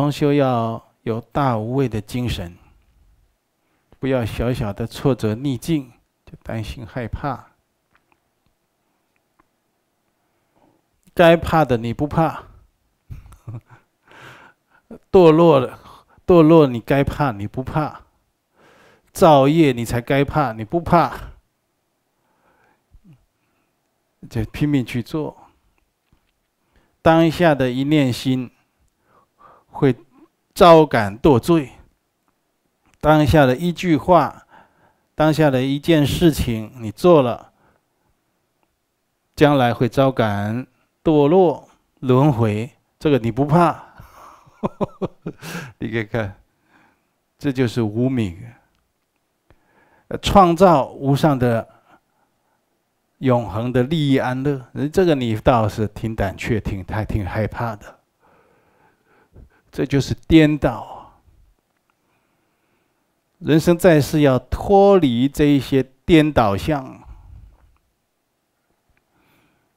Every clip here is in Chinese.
同修要有大无畏的精神，不要小小的挫折逆境就担心害怕。该怕的你不怕，堕落你该怕你不怕，造业你才该怕你不怕，就拼命去做。当下的一念心会招感堕罪，当下的一句话，当下的一件事情你做了，将来会招感堕落轮回，这个你不怕。你看，这就是无明，创造无上的永恒的利益安乐，这个你倒是挺胆怯，挺害怕的。这就是颠倒。人生在世要脱离这一些颠倒相。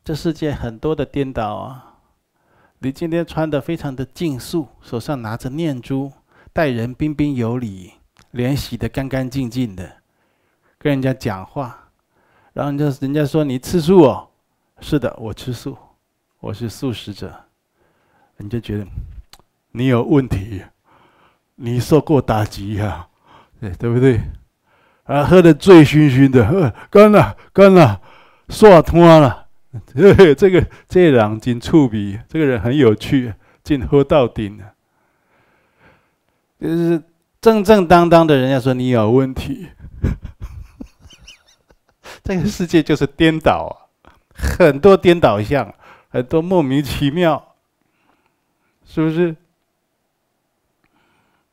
这世界很多的颠倒啊！你今天穿得非常的净素，手上拿着念珠，待人彬彬有礼，脸洗得干干净净的，跟人家讲话，然后人家说你吃素哦，是的，我吃素，我是素食者，你就觉得你有问题，你受过打击呀、啊。 对不对？啊，喝得醉醺醺的，干了干了，耍脱了。这人真趣味，这个人很有趣，尽喝到顶了。就是正正当当的人家说你有问题，这个世界就是颠倒，很多颠倒相，很多莫名其妙，是不是？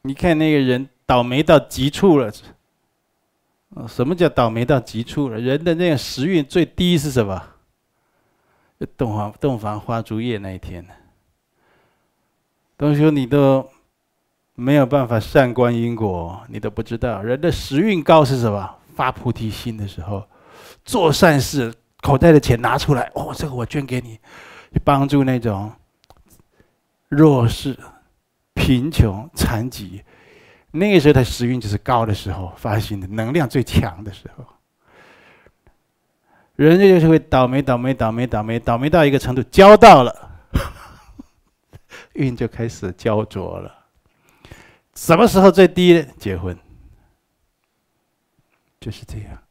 你看那个人。 倒霉到极处了，什么叫倒霉到极处了？人的那个时运最低是什么？洞房花烛夜那一天，同学你都没有办法善观因果，你都不知道。人的时运高是什么？发菩提心的时候，做善事，口袋的钱拿出来，哦，这个我捐给你，去帮助那种弱势、贫穷、残疾。 那个时候，他时运就是高的时候，发心的能量最强的时候。人家就是会倒霉到一个程度，焦到了，运就开始焦灼了。什么时候最低呢？结婚，就是这样。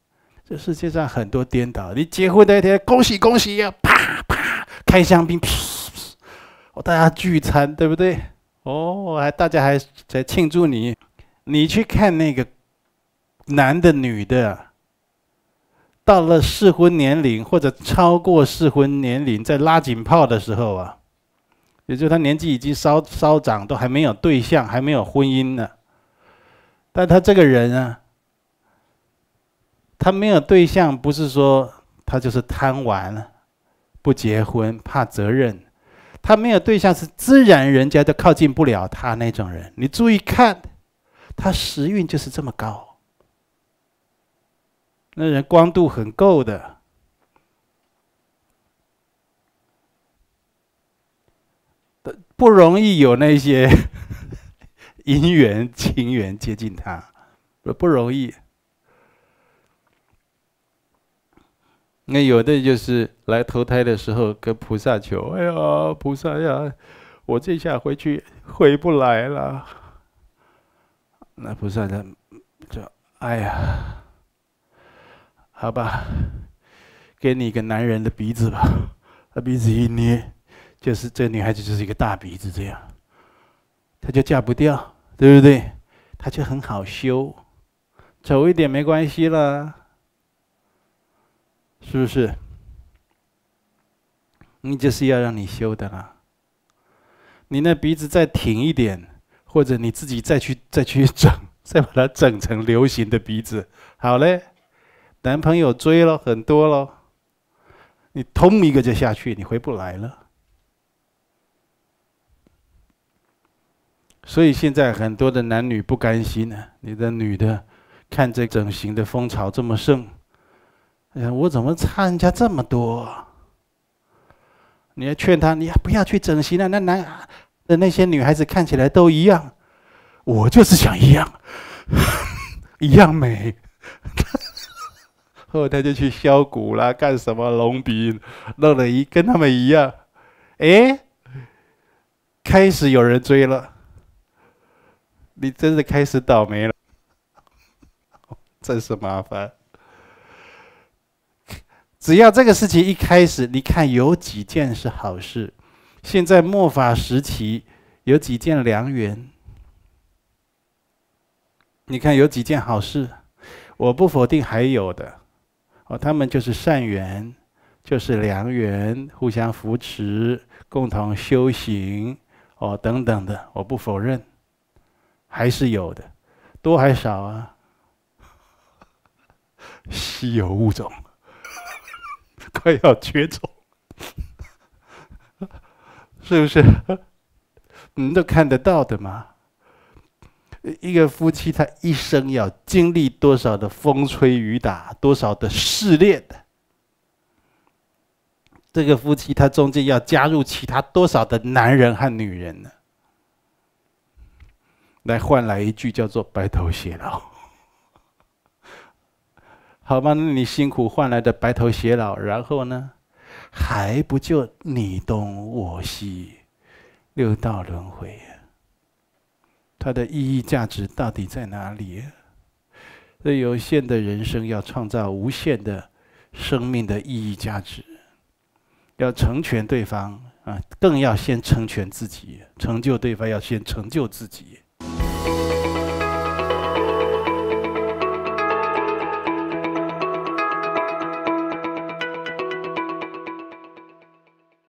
这世界上很多颠倒，你结婚那天，恭喜恭喜呀，啪啪开香槟，哦，大家聚餐，对不对？哦，还大家还在庆祝你。 你去看那个男的、女的，到了适婚年龄或者超过适婚年龄，在拉警炮的时候啊，也就是他年纪已经稍长，都还没有对象，还没有婚姻呢。但他这个人啊，他没有对象，不是说他就是贪玩，不结婚，怕责任。 他没有对象是自然人家都靠近不了他那种人，你注意看，他时运就是这么高。那人光度很够的，不容易有那些姻缘情缘接近他，不容易。那有的就是来投胎的时候跟菩萨求：“哎呀，菩萨呀，我这下回去回不来了。”那菩萨就：“哎呀，好吧，给你一个男人的鼻子吧，他鼻子一捏，就是这女孩子就是一个大鼻子这样，她就嫁不掉，对不对？她就很好修，丑一点没关系啦。” 是不是？你就是要让你修的啦。你那鼻子再挺一点，或者你自己再去整，再把它整成流行的鼻子，好嘞。男朋友追了很多了，你通一个就下去，你回不来了。所以现在很多的男女不甘心啊，你的女的看这整形的风潮这么盛。 我怎么差人家这么多？你要劝他，你不要去整形了。那男的那些女孩子看起来都一样，我就是想一样，一样美。后来他就去削骨啦，干什么隆鼻，弄了一跟他们一样。哎，开始有人追了，你真的开始倒霉了，真是麻烦。 只要这个事情一开始，你看有几件是好事。现在末法时期，有几件良缘？你看有几件好事？我不否定还有的，哦，他们就是善缘，就是良缘，互相扶持，共同修行，哦，等等的，我不否认，还是有的，多还少啊？稀有物种。 快要绝种，是不是？你们都看得到的嘛。一个夫妻，他一生要经历多少的风吹雨打，多少的试炼的。这个夫妻，他中间要加入其他多少的男人和女人呢？来换来一句叫做“白头偕老”。 好吧，那你辛苦换来的白头偕老，然后呢，还不就你东我西，六道轮回呀？它的意义价值到底在哪里？这有限的人生要创造无限的生命的意义价值，要成全对方啊，更要先成全自己，成就对方要先成就自己。